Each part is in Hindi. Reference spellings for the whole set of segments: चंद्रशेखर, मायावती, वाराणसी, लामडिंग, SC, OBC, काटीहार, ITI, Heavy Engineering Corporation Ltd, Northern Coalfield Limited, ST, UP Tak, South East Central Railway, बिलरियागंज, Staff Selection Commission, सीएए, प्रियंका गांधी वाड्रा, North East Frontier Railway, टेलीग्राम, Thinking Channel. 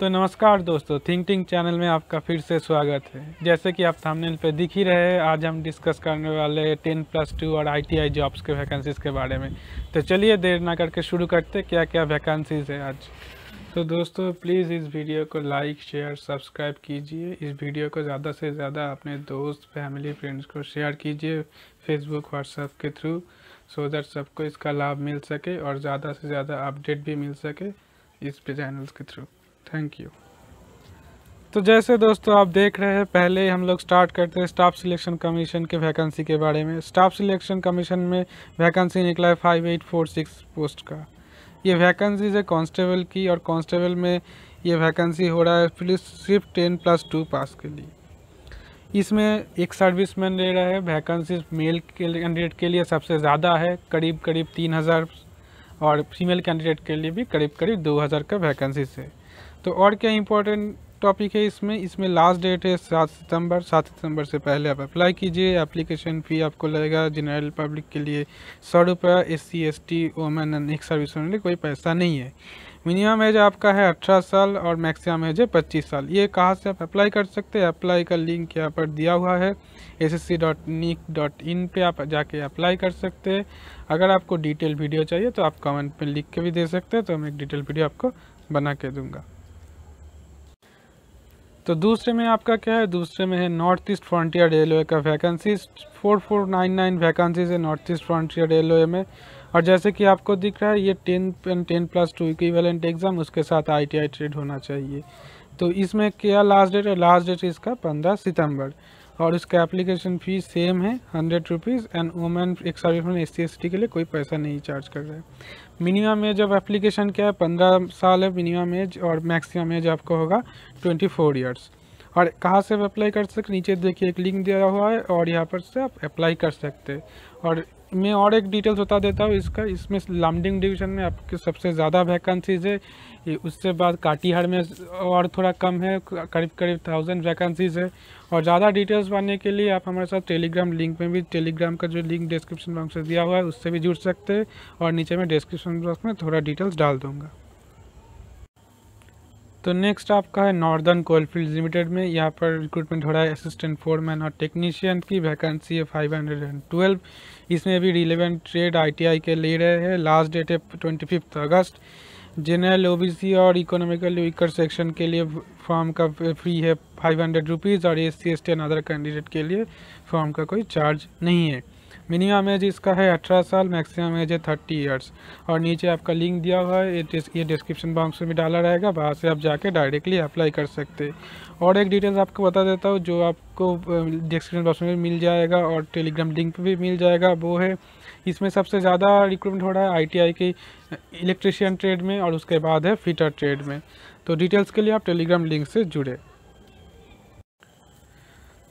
तो नमस्कार दोस्तों, थिंकिंग चैनल में आपका फिर से स्वागत है। जैसे कि आप थंबनेल पे दिख ही रहे हैं, आज हम डिस्कस करने वाले 10+2 और ITI जॉब्स के वैकेंसीज़ के बारे में। तो चलिए देर ना करके शुरू करते क्या क्या वैकेंसीज़ है आज। तो दोस्तों प्लीज़ इस वीडियो को लाइक शेयर सब्सक्राइब कीजिए। इस वीडियो को ज़्यादा से ज़्यादा अपने दोस्त फैमिली फ्रेंड्स को शेयर कीजिए फेसबुक व्हाट्सएप के थ्रू, सो दैट सबको इसका लाभ मिल सके और ज़्यादा से ज़्यादा अपडेट भी मिल सके इस पे चैनल्स के थ्रू। Thank you. तो जैसे दोस्तों आप देख रहे हैं, पहले हम लोग स्टार्ट करते हैं स्टाफ सिलेक्शन कमीशन के वैकेंसी के बारे में। स्टाफ सिलेक्शन कमीशन में वैकेंसी निकला है 5846 पोस्ट का। ये वैकेंसीज है कांस्टेबल की, और कांस्टेबल में ये वैकेंसी हो रहा है पुलिस सिर्फ 10+2 पास के लिए। इसमें एक सर्विसमैन ले रहा है। वैकेंसीज मेल कैंडिडेट के लिए सबसे ज़्यादा है, करीब करीब 3000, और फीमेल कैंडिडेट के लिए भी करीब करीब 2000 का वैकेंसीज है। तो और क्या इम्पोर्टेंट टॉपिक है इसमें लास्ट डेट है 7 सितंबर। 7 सितंबर से पहले आप अप्लाई कीजिए। एप्लीकेशन फ़ी आपको लगेगा जनरल पब्लिक के लिए 100 रुपया, SC ST women and ex service के लिए कोई पैसा नहीं है। मिनिमम एज आपका है 18 साल और मैक्सिमम एज है 25 साल। ये कहाँ से आप अप्लाई कर सकते हैं? अप्लाई का लिंक यहाँ पर दिया हुआ है, SSC.nic.in पे आप जाके अप्लाई कर सकते हैं। अगर आपको डिटेल वीडियो चाहिए तो आप कमेंट पर लिख के भी दे सकते हैं, तो मैं एक डिटेल वीडियो आपको बना के दूँगा। तो दूसरे में आपका क्या है? दूसरे में है नॉर्थ ईस्ट फ्रंटियर रेलवे का वैकेंसीज। 4499 वैकेंसीज है नॉर्थ ईस्ट फ्रंटियर रेलवे में। और जैसे कि आपको दिख रहा है, ये 10+2 इक्विवेलेंट एग्ज़ाम, उसके साथ ITI ट्रेड होना चाहिए। तो इसमें क्या लास्ट डेट है? लास्ट डेट इसका 15 सितंबर, और इसका एप्लीकेशन फ़ी सेम है 100 rupees, and women ex serviceman SC ST के लिए कोई पैसा नहीं चार्ज कर रहा है। मिनिमम एज ऑफ एप्लीकेशन क्या है? 15 साल है मिनिमम एज, और मैक्सिमम एज आपको होगा 24 ईयर्स। और कहाँ से आप अप्लाई कर सकते? नीचे देखिए एक लिंक दिया हुआ है, और यहाँ पर से आप अप्लाई कर सकते हैं। और मैं और एक डिटेल्स बता देता हूँ इसका। इसमें लामडिंग डिवीज़न में आपके सबसे ज़्यादा वैकेंसीज है, उससे बाद काटीहार में और थोड़ा कम है, करीब करीब 1000 वैकेंसीज है। और ज़्यादा डिटेल्स पाने के लिए आप हमारे साथ टेलीग्राम लिंक में भी, टेलीग्राम का जो लिंक डिस्क्रिप्शन बॉक्स में दिया हुआ है उससे भी जुड़ सकते हैं, और नीचे मैं डिस्क्रिप्शन बॉक्स में थोड़ा डिटेल्स डाल दूँगा। तो नेक्स्ट आपका है नॉर्दर्न कोलफील्ड लिमिटेड में। यहाँ पर रिक्रूटमेंट हो रहा है असिस्टेंट फोरमैन और टेक्नीशियन की। वैकेंसी है 512। इसमें भी रिलेवेंट ट्रेड ITI के ले रहे हैं। लास्ट डेट है 25 अगस्त। जनरल OBC और इकोनॉमिकली वीकर सेक्शन के लिए फॉर्म का फ्री है 500 रुपीज़, और SC ST and other candidate के लिए फॉर्म का कोई चार्ज नहीं है। मिनिमम एज इसका है 18 साल, मैक्सिमम एज है 30 ईयर्स। और नीचे आपका लिंक दिया हुआ है, ये डिस्क्रिप्शन बॉक्स में भी डाला रहेगा, वहाँ से आप जाके डायरेक्टली अप्लाई कर सकते हैं। और एक डिटेल्स आपको बता देता हूँ जो आपको डिस्क्रिप्शन बॉक्स में भी मिल जाएगा और टेलीग्राम लिंक पे भी मिल जाएगा, वो है इसमें सबसे ज़्यादा रिक्रूटमेंट हो रहा है ITI की इलेक्ट्रिशियन ट्रेड में, और उसके बाद है फिटर ट्रेड में। तो डिटेल्स के लिए आप टेलीग्राम लिंक से जुड़े।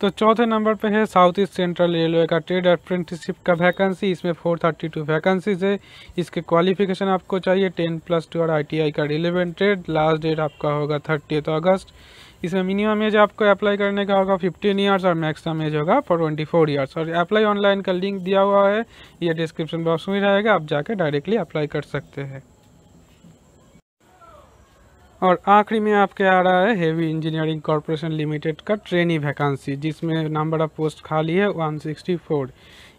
तो चौथे नंबर पे है साउथ ईस्ट सेंट्रल रेलवे का ट्रेड अप्रेंटिसशिप का वैकेंसी। इसमें 432 वैकेंसीज है। इसके क्वालिफिकेशन आपको चाहिए 10+2 और ITI का रिलेवेंट ट्रेड। लास्ट डेट आपका होगा 30 अगस्त। इसमें मिनिमम एज आपको अप्लाई करने का होगा 15 ईयर्स और मैक्सिमम एज होगा 24 ईयर्स। और अप्लाई ऑनलाइन का लिंक दिया हुआ है, ये डिस्क्रिप्शन बॉक्स में रहेगा, आप जाकर डायरेक्टली अप्लाई कर सकते हैं। और आखिरी में आपके आ रहा है हेवी इंजीनियरिंग कॉरपोरेशन लिमिटेड का ट्रेनी वैकेंसी, जिसमें नंबर ऑफ पोस्ट खाली है 164।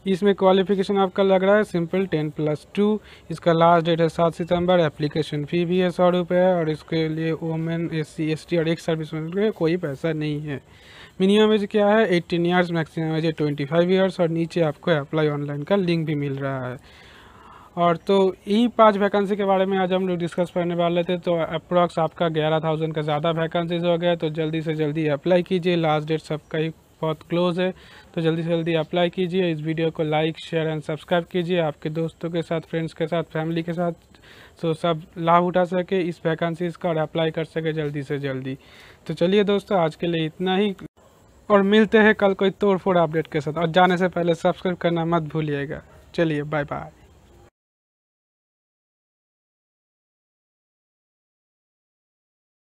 इसमें क्वालिफिकेशन आपका लग रहा है सिंपल 10+2। इसका लास्ट डेट है 7 सितंबर। एप्लीकेशन फ़ी भी है 100 रुपये, और इसके लिए वोमेन SC ST और एक सर्विसमैन के लिए कोई पैसा नहीं है। मिनिमम एज क्या है? 18 ईयर्स, मैक्सिमम एज है 25 ईयर्स। और नीचे आपको अप्लाई ऑनलाइन का लिंक भी मिल रहा है। और तो यही 5 वैकेंसी के बारे में आज हम लोग डिस्कस करने वाले थे। तो अप्रॉक्स आपका 11000 का ज़्यादा वैकेंसीज हो गया। तो जल्दी से जल्दी अप्लाई कीजिए। लास्ट डेट सबका ही बहुत क्लोज है, तो जल्दी से जल्दी अप्लाई कीजिए। इस वीडियो को लाइक शेयर एंड सब्सक्राइब कीजिए आपके दोस्तों के साथ, फ्रेंड्स के साथ, फैमिली के साथ, तो सब लाभ उठा सके इस वैकेंसीज का और अप्लाई कर सके जल्दी से जल्दी। तो चलिए दोस्तों, आज के लिए इतना ही, और मिलते हैं कल कोई तोड़फोड़ अपडेट के साथ। और जाने से पहले सब्सक्राइब करना मत भूलिएगा। चलिए, बाय बाय।